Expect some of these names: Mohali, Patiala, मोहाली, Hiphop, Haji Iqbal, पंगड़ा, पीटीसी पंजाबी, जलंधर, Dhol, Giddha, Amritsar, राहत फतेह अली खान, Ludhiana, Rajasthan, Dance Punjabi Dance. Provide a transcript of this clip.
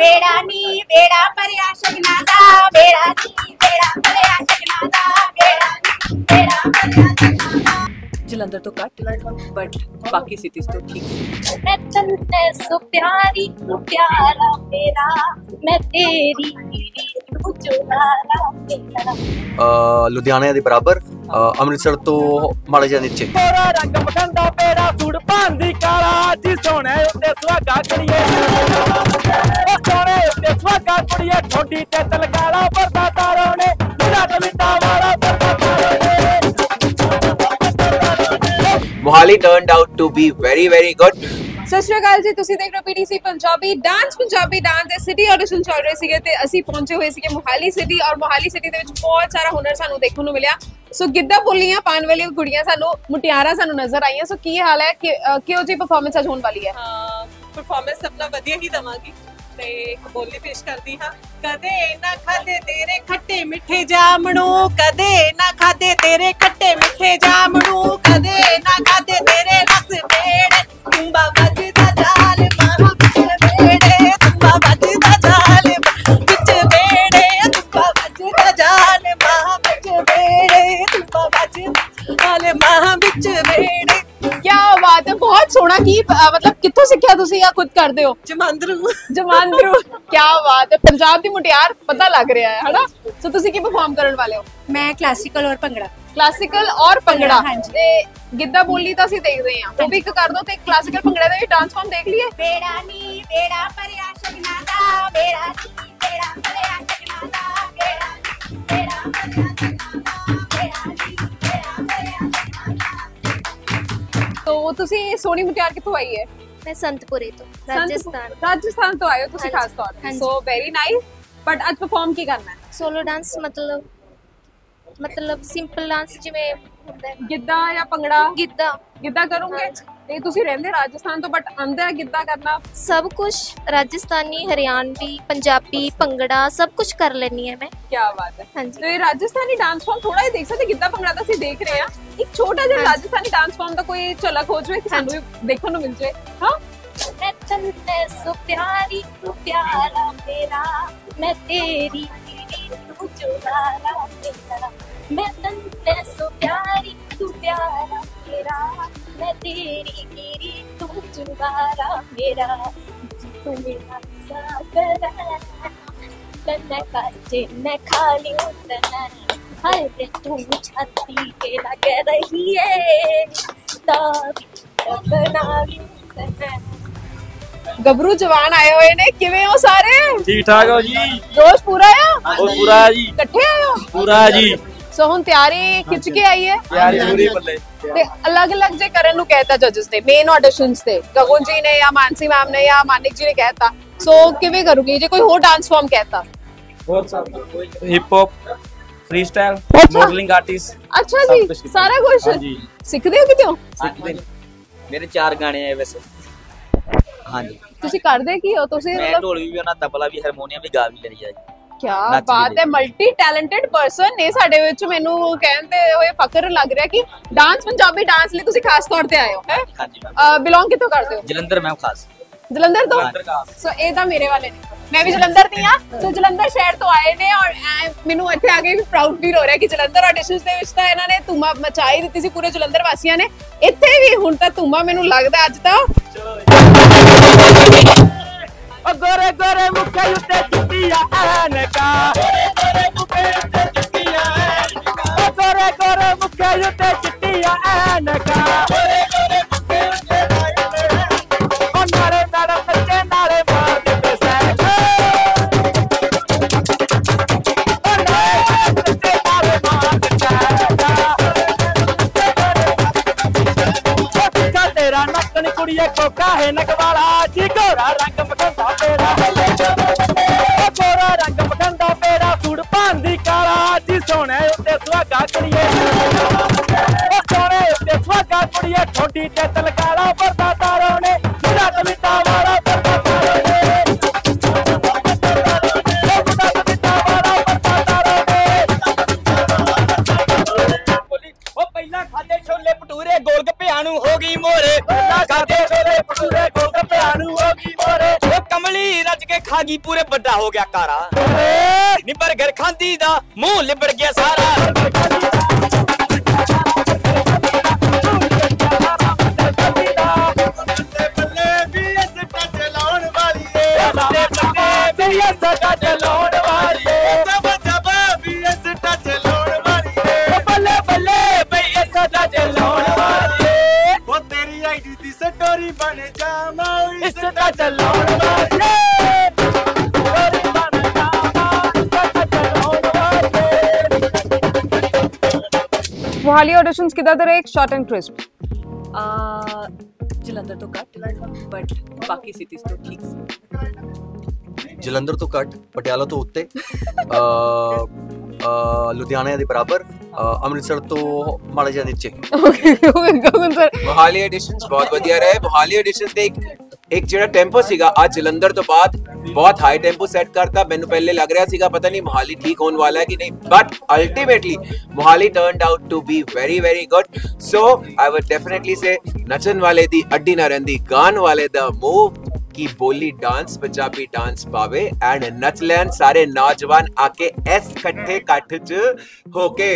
बेड़ानी बेड़ा परया शगनादा बेड़ानी बेड़ा परया शगनादा बेड़ानी बेड़ा परया शगनादा। जलंधर तो कट बट बाकी सिटीज तो ठीक। मैं तन्ने सो प्यारी तू प्यारा मेरा, मैं तेरी तू जोड़ा मेरा। लुधियाना दे बराबर अमृतसर तो माड़ा जा नीचे। तोरा रंग मठंडा बेड़ा सूट पांदी काला जी सोने उत्ते सुहागा कड़िए छोटी ते तलकाला बरता तारों ने मोहाली turned out to be very very good। सत श्री अकाल जी, तुसी देख रहे हो पीटीसी पंजाबी डांस है। सिटी ऑडिशन चल रहे सीगे ते असी पहुंचे हुए सीगे मोहाली सिटी और मोहाली सिटी दे विच बहुत सारा हुनर सानू देखण नू मिलिया। सो गिद्धा बोलियां पान वाली कुड़ियां सानू मुटियारा सानू नजर आईयां। सो की हाल है किहो जी परफॉर्मेंस अज होण वाली है? परफॉर्मेंस अपना वधिया ही दवांगी ते एक बोली पेश करदी हां। कदे ना खादे तेरे खट्टे मिठे जामणू, कदे ना खादे तेरे खट्टे मिठे जामणू, कदे ना खादे तेरे रस पेड़े, तुम्बा बजदा जाल मारो बिच बेड़े, तुम्बा बजदा जाल बिच बेड़े, तुम्बा बजदा जाल मां बिच बेड़े, तुम्बा बजदा जाल मां बिच बेड़े। क्या बात है, बहुत सोना की मतलब कितों सीखा तुसी या खुद करदे हो? जमांदरू क्या बात है, पंजाब दी मुटियार पता लग रहा है ना। सो तुसी की परफॉर्म करन वाले हो? मैं क्लासिकल और पंगड़ा। हां जी, ते गिद्धा बोली तो असि देख रहे हैं। तो भी एक कर दो ते क्लासिकल पंगड़ा दा डांस फॉर्म देख लिए। बेड़ा नी बेड़ा परया शगनादा बेड़ा नी बेड़ा परया शगनादा बेड़ा नी बेड़ा परया शगनादा बेड़ा नी बेड़ा परया शगनादा। तो तुसी सोनी मुटियार कितों आई है? मैं संतपुरे तो राजस्थान तो आयो तुसी खास तौर पे। So very nice. बट आज परफॉर्म की करना है? सोलो डांस मतलब सिंपल डांस जिवें हुंदा है गिद्धा या पंगड़ा। गिद्धा करूंगे ते तुसी रहंदे राजस्थान तो बट आंदा है गिद्धा करना? सब कुछ राजस्थानी हरियाणवी पंजाबी पंगड़ा सब कुछ कर लेनी है मैं। क्या बात है। हां जी, तो ये राजस्थानी डांस फॉर्म थोड़ा ही देख सकते गिद्धा पंगड़ा दा सी देख रहे हैं। एक छोटा जिहा राजस्थानी डांस फॉर्म दा कोई झलक हो जाए सानू देखण नू मिल जाए। हां, मैं तन्ने सो प्यारी तू प्यारा मेरा, मैं तेरी तू जोड़ा मेरा, मैं तन्ने सो प्यारी तू प्यारा मेरा, मैं तेरी गिरी तू जुबारा मेरा, तू मेरा साथ रहना तन्ना काजे मैं खाली उतना हर तू छाती के लग रही है तब अपना भी उतना। गबरू जवान आए हुए ने किवें हो सारे? ठीक ठाक हो जी। जोश पूरा है? और पूरा है जी। इकट्ठे आए हो? पूरा है जी। सो हुन तैयारी खिच के आई है? तैयारी पूरी बल्ले ते अलग-अलग जे करन नु कहता जजेस ने मेन ऑडिशंस ते गगन जी ने या मानसी मैम ने या मानिक जी ने कहता। सो किवें करूंगी जे कोई हो डांस फॉर्म कहता? बहुत सारा कोई हिपहॉप फ्रीस्टाइल मॉडलिंग आर्टिस्ट। अच्छा जी, सारा कुछ सीखदे हो कितों? सीखदे मेरे 4 गाने आए वैसे। हां जी, तुसी करदे की हो? तुसी मैं ढोल भी ना तबला भी हारमोनियम भी गा भी लेरी है। क्या बात है, मल्टी टैलेंटेड पर्सन ने साडे विच। मेनू कहंदे होए फकर लग रहा कि डांस पंजाबी डांस लई तुसी खास तौर ते आए हो है? हां जी। बिलोंग कितों करदे हो? जलंधर। मैं खास जलंधर तो। सो ए दा मेरे वाले ने, मैं भी जलंधर दी हां। सो जलंधर शहर तो आए ने और मेनू इत्थे आके भी प्राउड फील हो रहा कि जलंधर ऑडिशंस दे विच तां इन्हां ने धूमा मचाई दित्ती सी पूरे जलंधर वासियां ने। इत्थे भी हुण तां धूमा मेनू लगदा अज तां। ओ गोरे गोरे मुखे उते जुतिया ऐनका, गोरे गोरे मुखे उते जुतिया ऐनका, ओ गोरे गोरे मुखे उते जुतिया ऐनका, गोरे गोरे मुखे उते ऐनका, ओ नारे नारे नचे नारे मार दे सैक, ओ नारे नचे नारे मार दे सैक। ओ तेरा नचन कुड़िए कोका है नगवाला जी गोरा रंग मखंदा पेड़ा, ओ गोरा रंग मखंदा पेड़ा सूट पांदी काला जी सोने उत्ते सुहागा कुड़िए, ओ सोने उत्ते सुहागा कुड़िए छोटी ते तलकाला बरदा तारों ने मुंडा कविता वाला बरदा तारों ने मुंडा कविता वाला बरदा तारों ने। ओ पहला खादे छोले भटूरे गोलगप्पे आनू हो गई मोरे, पहला खादे छोले भटूरे गोलगप्पे आनू हो गई मोरे, ओ कमली रज के खा गई पूरे बड़ा हो गया कारा, निबर घर खांदी दा मुंह लिबड़ गया सारा। मोहाली ऑडिशंस किधर रहे? Short and crisp. जलंधर तो कट, बट बाकी सिटीज तो ठीक। जलंधर तो कट, पटियाला तो उत्ते, लुधियाना यदि बराबर, अमृतसर तो माड़ा जा नीचे। मोहाली ऑडिशंस बहुत बढ़िया रहे। मोहाली ऑडिशंस दे एक ਜਿਹੜਾ ਟੈਂਪੋ ਸੀਗਾ ਅੱਜ ਜਲੰਧਰ ਤੋਂ ਬਾਅਦ ਬਹੁਤ ਹਾਈ ਟੈਂਪੋ ਸੈੱਟ ਕਰਤਾ। ਮੈਨੂੰ ਪਹਿਲੇ ਲੱਗ ਰਿਹਾ ਸੀਗਾ ਪਤਾ ਨਹੀਂ ਮੋਹਾਲੀ ਠੀਕ ਹੋਣ ਵਾਲਾ ਹੈ ਕਿ ਨਹੀਂ, but ultimately Mohali turned out to be very very good. So I would definitely say ਨੱਚਣ ਵਾਲੇ ਦੀ ਅੱਡੀ ਨਾ ਰਹਿੰਦੀ, ਗਾਣ ਵਾਲੇ ਦਾ ਮੂਵ की बोली डांस पंजाबी डांस पावे एंड नच लैन सारे नौजवान आके एस कट्ठे काठ च होके।